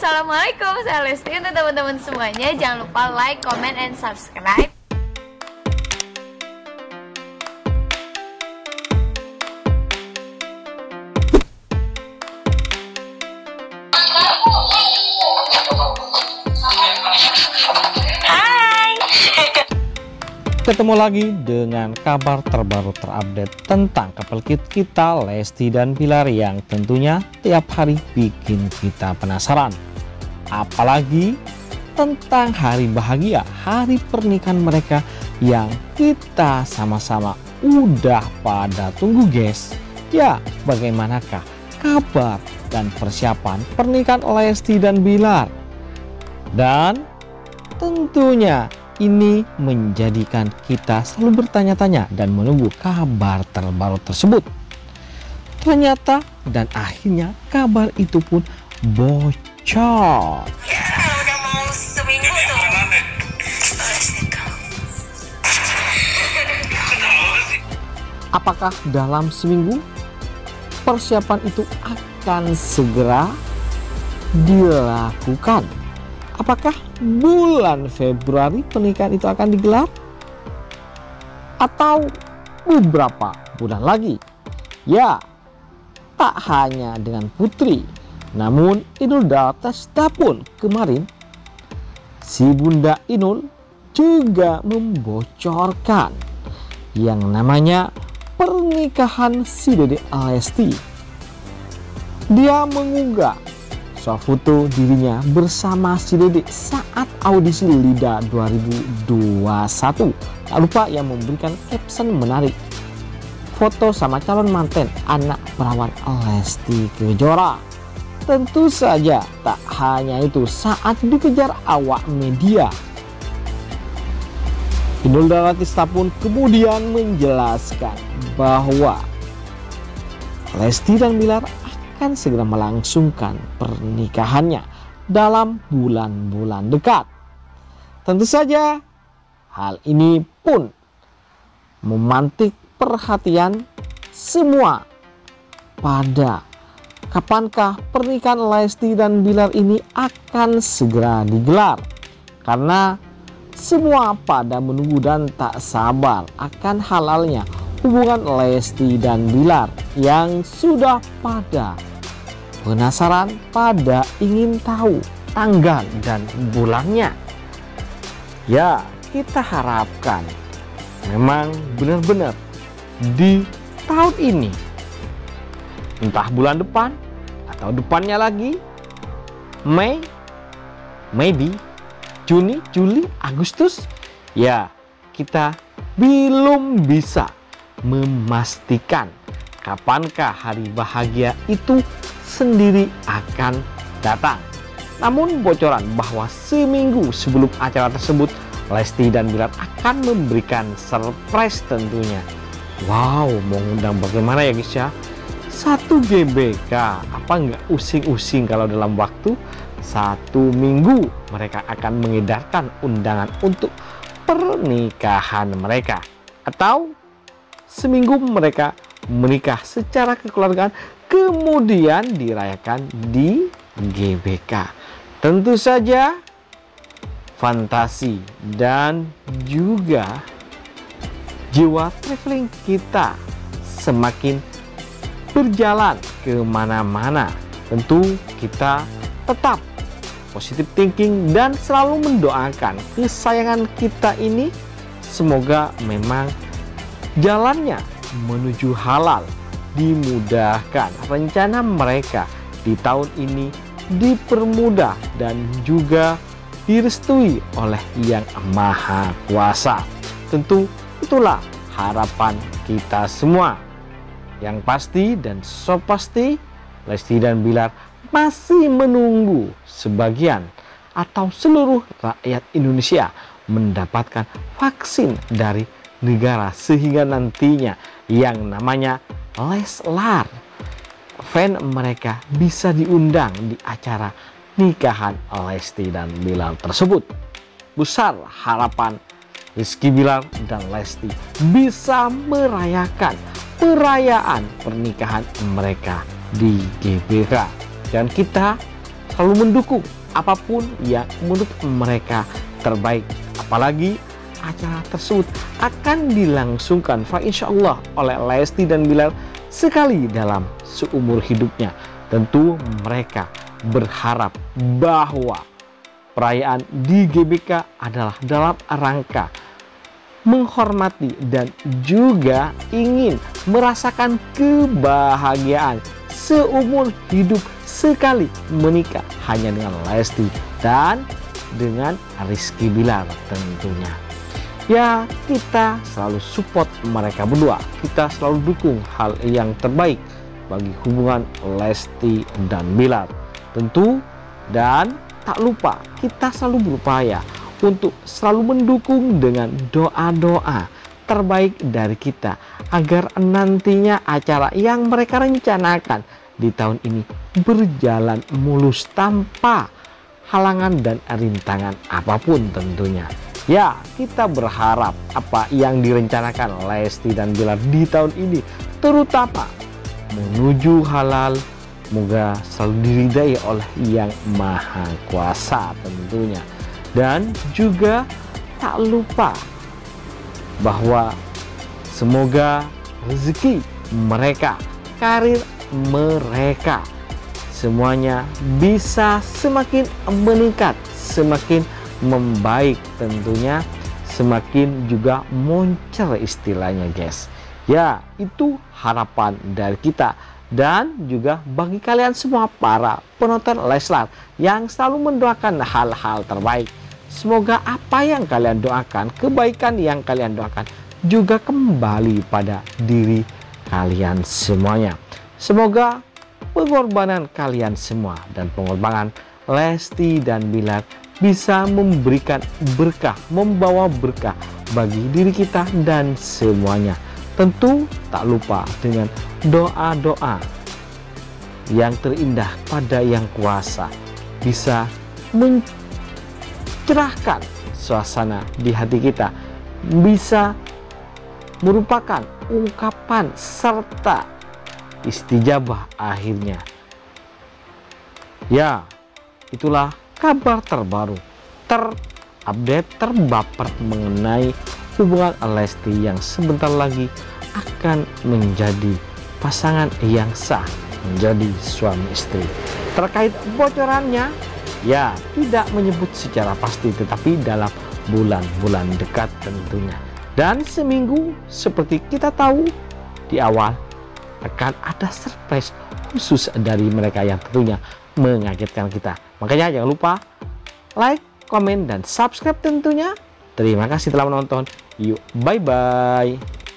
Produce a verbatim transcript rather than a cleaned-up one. Assalamualaikum, saya Lesti. Untuk teman-teman semuanya, jangan lupa like, comment, and subscribe. Ketemu lagi dengan kabar terbaru terupdate tentang couple kit kita Lesti dan Billar yang tentunya tiap hari bikin kita penasaran. Apalagi tentang hari bahagia, hari pernikahan mereka yang kita sama-sama udah pada tunggu, guys. Ya, bagaimanakah kabar dan persiapan pernikahan Lesti dan Billar? Dan tentunya ini menjadikan kita selalu bertanya-tanya dan menunggu kabar terbaru tersebut. Ternyata dan akhirnya kabar itu pun bocor. Ya, udah mau seminggu tuh. Apakah dalam seminggu persiapan itu akan segera dilakukan? Apakah bulan Februari pernikahan itu akan digelar? Atau beberapa bulan lagi? Ya, tak hanya dengan Putri, namun Inul Daratista pun kemarin si Bunda Inul juga membocorkan yang namanya pernikahan si Dede Lesti. Dia mengunggah soal foto dirinya bersama si Dede saat audisi LIDA dua ribu dua puluh satu. Tak lupa yang memberikan caption menarik, foto sama calon manten anak perawat Lesti Kejora. Tentu saja tak hanya itu, saat dikejar awak media, Inul Daratista pun kemudian menjelaskan bahwa Lesti dan Billar akan segera melangsungkan pernikahannya dalam bulan-bulan dekat. Tentu saja hal ini pun memantik perhatian semua pada kapankah pernikahan Lesti dan Billar ini akan segera digelar, karena semua pada menunggu dan tak sabar akan halalnya hubungan Lesti dan Billar yang sudah pada penasaran, pada ingin tahu tanggal dan bulannya. Ya, kita harapkan memang benar-benar di tahun ini, entah bulan depan atau depannya lagi, Mei, maybe Juni, Juli, Agustus. Ya, kita belum bisa memastikan kapankah hari bahagia itu sendiri akan datang. Namun bocoran bahwa seminggu sebelum acara tersebut Lesti dan Billar akan memberikan surprise tentunya. Wow, mau ngundang bagaimana ya guys ya? Satu G B K, apa nggak using-using kalau dalam waktu satu minggu mereka akan mengedarkan undangan untuk pernikahan mereka, atau seminggu mereka menikah secara kekeluargaan kemudian dirayakan di G B K. Tentu saja fantasi dan juga jiwa traveling kita semakin berjalan kemana-mana. Tentu kita tetap positive thinking dan selalu mendoakan kesayangan kita ini semoga memang jalannya menuju halal dimudahkan, rencana mereka di tahun ini dipermudah dan juga direstui oleh Yang Maha Kuasa. Tentu itulah harapan kita semua. Yang pasti dan so pasti, Lesti dan Billar masih menunggu sebagian atau seluruh rakyat Indonesia mendapatkan vaksin dari negara, sehingga nantinya yang namanya Leslar fan mereka bisa diundang di acara nikahan Lesti dan Billar tersebut. Besar harapan Rizky Billar dan Lesti bisa merayakan perayaan pernikahan mereka di G B K. Dan kita selalu mendukung apapun yang menurut mereka terbaik. Apalagi acara tersebut akan dilangsungkan insya Allah oleh Lesti dan Billar sekali dalam seumur hidupnya. Tentu mereka berharap bahwa perayaan di G B K adalah dalam rangka menghormati dan juga ingin merasakan kebahagiaan seumur hidup sekali menikah hanya dengan Lesti dan dengan Rizky Billar tentunya. Ya, kita selalu support mereka berdua, kita selalu dukung hal yang terbaik bagi hubungan Lesti dan Billar tentu, dan tak lupa kita selalu berupaya untuk selalu mendukung dengan doa-doa terbaik dari kita agar nantinya acara yang mereka rencanakan di tahun ini berjalan mulus tanpa halangan dan rintangan apapun tentunya. Ya, kita berharap apa yang direncanakan Lesti dan Billar di tahun ini, terutama menuju halal, moga selalu diridai oleh Yang Maha Kuasa tentunya. Dan juga tak lupa bahwa semoga rezeki mereka, karir mereka, semuanya bisa semakin meningkat, semakin membaik tentunya, semakin juga moncer istilahnya guys. Ya, itu harapan dari kita. Dan juga bagi kalian semua para penonton Leslar yang selalu mendoakan hal-hal terbaik, semoga apa yang kalian doakan, kebaikan yang kalian doakan juga kembali pada diri kalian semuanya. Semoga pengorbanan kalian semua dan pengorbanan Lesti dan Billar bisa memberikan berkah, membawa berkah bagi diri kita dan semuanya. Tentu tak lupa dengan doa-doa yang terindah pada Yang Kuasa bisa mencerahkan suasana di hati kita, bisa merupakan ungkapan serta istijabah akhirnya. Ya, itulah kabar terbaru, terupdate, terbaper mengenai hubungan Lesti yang sebentar lagi akan menjadi pasangan yang sah, menjadi suami istri. Terkait bocorannya, ya tidak menyebut secara pasti, tetapi dalam bulan-bulan dekat tentunya. Dan seminggu seperti kita tahu di awal, akan ada surprise khusus dari mereka yang tentunya mengagetkan kita. Makanya jangan lupa like, komen, dan subscribe tentunya. Terima kasih telah menonton. Yuk, bye-bye.